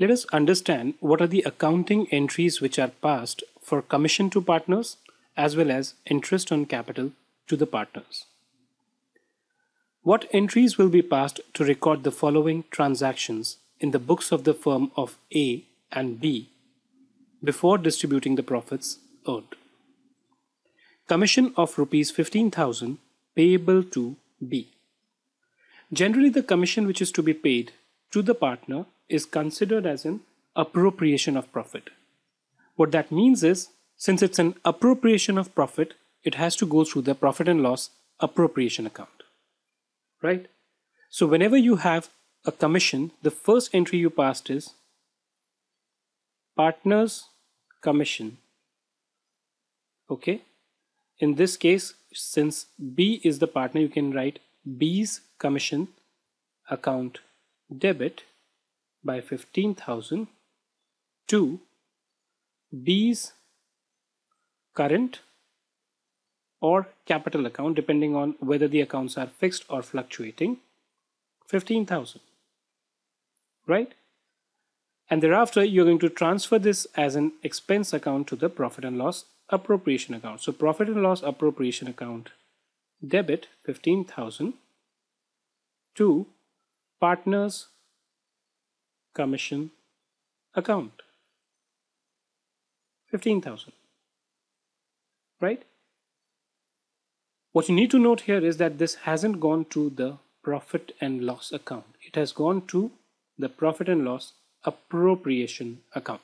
Let us understand what are the accounting entries which are passed for commission to partners as well as interest on capital to the partners. What entries will be passed to record the following transactions in the books of the firm of A and B before distributing the profits earned? Commission of rupees 15,000 payable to B. Generally, the commission which is to be paid to the partner is considered as an appropriation of profit. What that means is, since it's an appropriation of profit, it has to go through the profit and loss appropriation account. Right? So whenever you have a commission, the first entry you passed is partners commission. Okay, in this case, since B is the partner, you can write B's commission account debit by 15,000 to B's current or capital account, depending on whether the accounts are fixed or fluctuating, 15,000, right? And thereafter, you're going to transfer this as an expense account to the profit and loss appropriation account. So profit and loss appropriation account debit 15,000 to partners commission account 15,000, right? What you need to note here is that this hasn't gone to the profit and loss account. It has gone to the profit and loss appropriation account,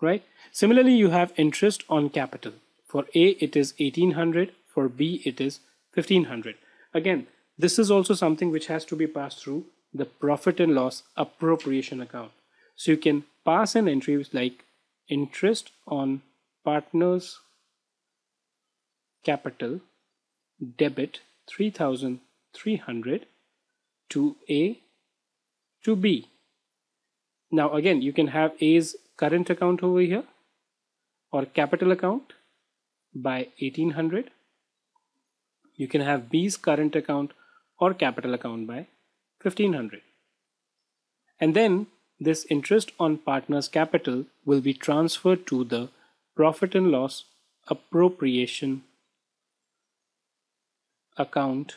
right? Similarly, you have interest on capital. For A, it is 1,800. For B, it is 1,500. Again, this is also something which has to be passed through the profit and loss appropriation account. So you can pass an entry like interest on partners capital debit 3,300 to A to B. Now again, you can have A's current account over here or capital account by 1,800. You can have B's current account or capital account by 1,500. And then this interest on partners capital will be transferred to the profit and loss appropriation account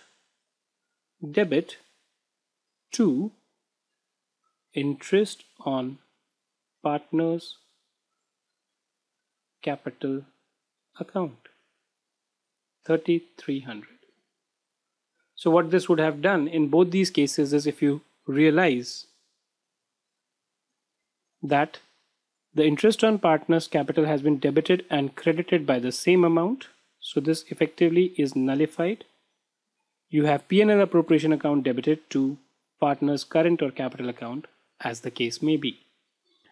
debit to interest on partners capital account 3,300. So what this would have done in both these cases is, if you realize that the interest on partners capital has been debited and credited by the same amount, so this effectively is nullified. You have P&L appropriation account debited to partner's current or capital account, as the case may be.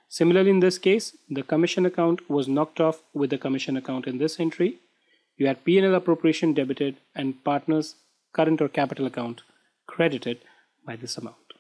Similarly, in this case, the commission account was knocked off with the commission account in this entry. You had P&L appropriation debited and partner's current or capital account credited by this amount.